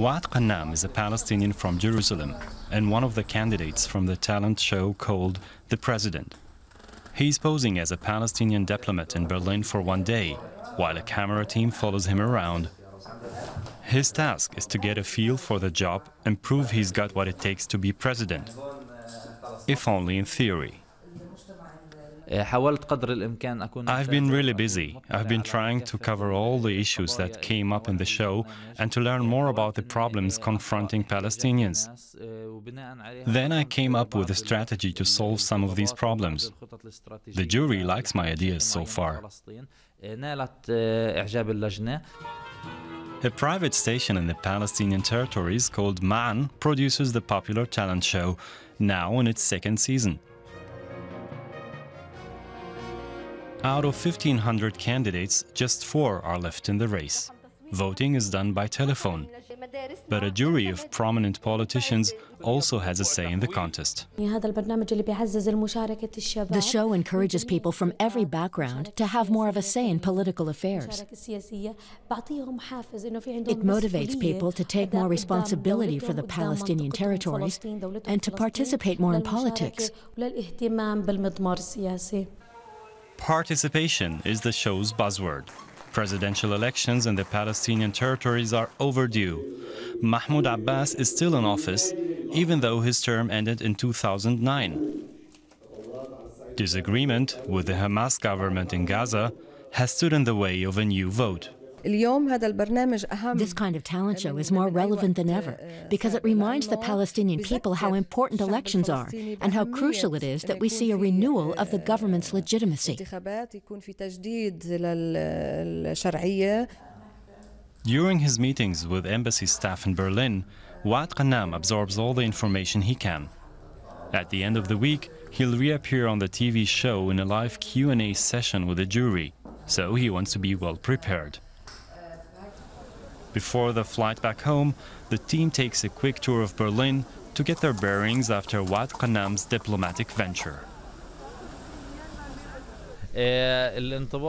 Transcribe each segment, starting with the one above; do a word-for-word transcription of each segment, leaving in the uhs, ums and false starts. Wa'ad Qannam is a Palestinian from Jerusalem and one of the candidates from the talent show called The President. He's posing as a Palestinian diplomat in Berlin for one day, while a camera team follows him around. His task is to get a feel for the job and prove he's got what it takes to be president, if only in theory. I've been really busy. I've been trying to cover all the issues that came up in the show and to learn more about the problems confronting Palestinians. Then I came up with a strategy to solve some of these problems. The jury likes my ideas so far. A private station in the Palestinian territories called Ma'an produces the popular talent show, now in its second season. Out of fifteen hundred candidates, just four are left in the race. Voting is done by telephone, but a jury of prominent politicians also has a say in the contest. The show encourages people from every background to have more of a say in political affairs. It motivates people to take more responsibility for the Palestinian territories and to participate more in politics. Participation is the show's buzzword. Presidential elections in the Palestinian territories are overdue. Mahmoud Abbas is still in office, even though his term ended in two thousand nine. Disagreement with the Hamas government in Gaza has stood in the way of a new vote. This kind of talent show is more relevant than ever because it reminds the Palestinian people how important elections are and how crucial it is that we see a renewal of the government's legitimacy. During his meetings with embassy staff in Berlin, Wa'ad Qannam absorbs all the information he can. At the end of the week, he'll reappear on the T V show in a live Q and A session with the jury, so he wants to be well prepared. Before the flight back home, the team takes a quick tour of Berlin to get their bearings after Wa'ad Qannam's diplomatic venture.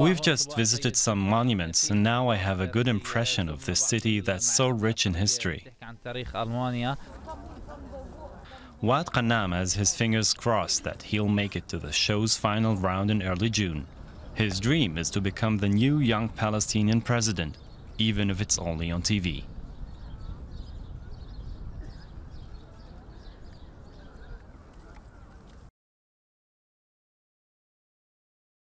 We've just visited some monuments, and now I have a good impression of this city that's so rich in history. Wa'ad Qannam has his fingers crossed that he'll make it to the show's final round in early June. His dream is to become the new young Palestinian president, even if it's only on T V.